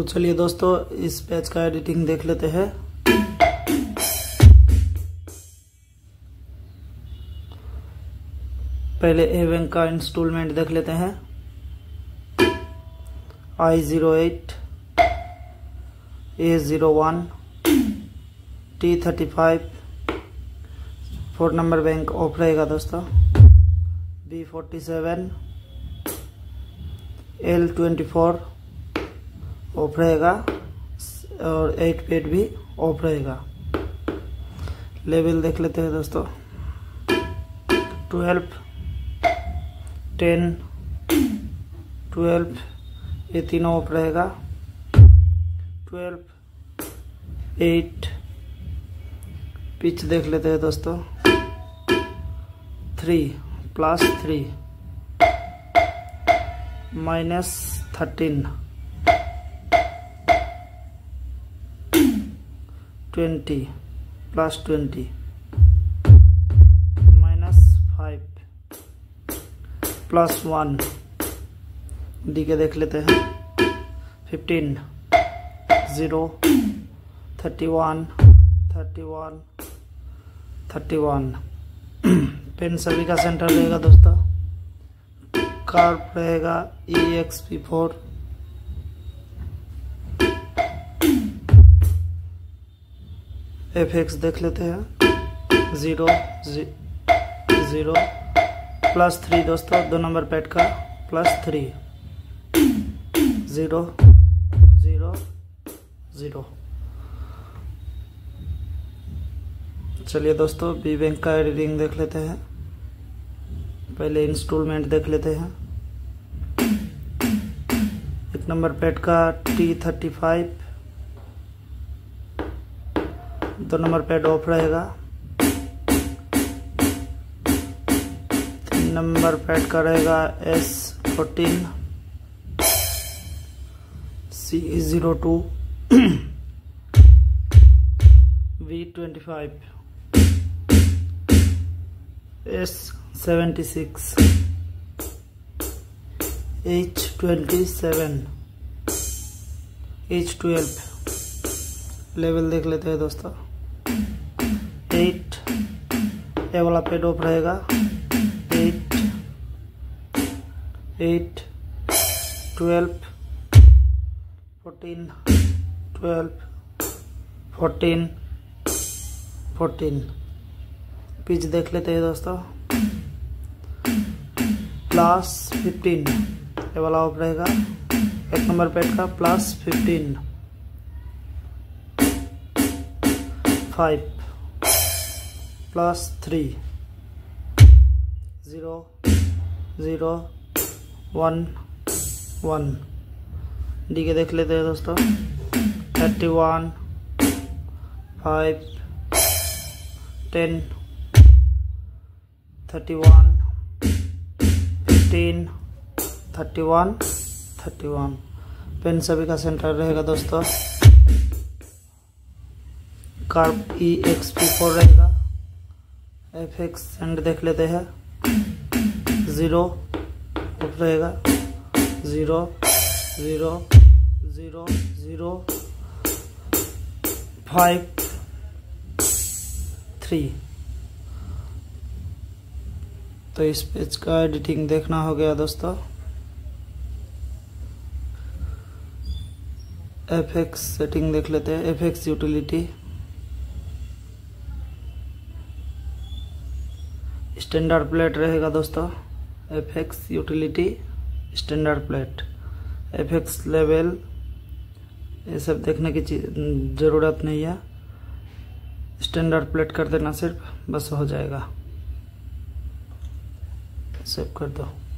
तो चलिए दोस्तों इस पैच का एडिटिंग देख लेते हैं। पहले एवेंग का इंस्टॉलमेंट देख लेते हैं। I08, A01, T35, 4 number bank off रहेगा दोस्तों। B47, L24 ऑफ रहेगा और 8 पेट भी ऑफ रहेगा। लेवल देख लेते हैं दोस्तों। 12, 10, 12 ये तीनों ऑफ रहेगा। 12, 8, पिच देख लेते हैं दोस्तों। 3 + 3 -13, 20 + 20 -5 + 1 डी के देख लेते हैं। 15, 0, 31, 31, 31 पेन सभी का सेंटर रहेगा दोस्तों। कार्प रहेगा EXP4, FX देख लेते हैं। 0, 0 +3 दोस्तों, 2 नंबर पैड का +3, 0, 0, 0। चलिए दोस्तों बी बैंक का एडिटिंग देख लेते हैं। पहले इंस्टॉलमेंट देख लेते हैं। 1 नंबर पैड का T35, 2 नंबर पैड ऑफ रहेगा। 3 नंबर पैड का रहेगा S14, C02, V25, S76, H27, H12। Level देख लेते हैं दोस्तों। 8 ये वाला पेड ऑफ रहेगा। 8, 12, 14, 12, 14, 14 पिच देख लेते हैं दोस्तों। +15 ये वाला ऑफ रहेगा। 1 नंबर पैड का +15, 5 + 3, 0, 0, 1, 1 डी के देख लेते हैं दोस्तों। 31, 5, 10, 31, 15, 31, 31 पेन सभी का सेंटर रहेगा दोस्तों। कार्प EXP4 रहेगा। FX सेंड देख लेते हैं। 0 ऑफ रहेगा। 0, 0, 0, 0 5, 3। तो इस पेज का एडिटिंग देखना हो गया दोस्तों। FX सेटिंग देख लेते हैं। FX यूटिलिटी स्टैंडर्ड प्लेट रहेगा दोस्तों। FX utility standard plate, FX level, ये सब देखने की ज़रूरत नहीं है। स्टैंडर्ड प्लेट कर देना सिर्फ, बस हो जाएगा। सेव कर दो।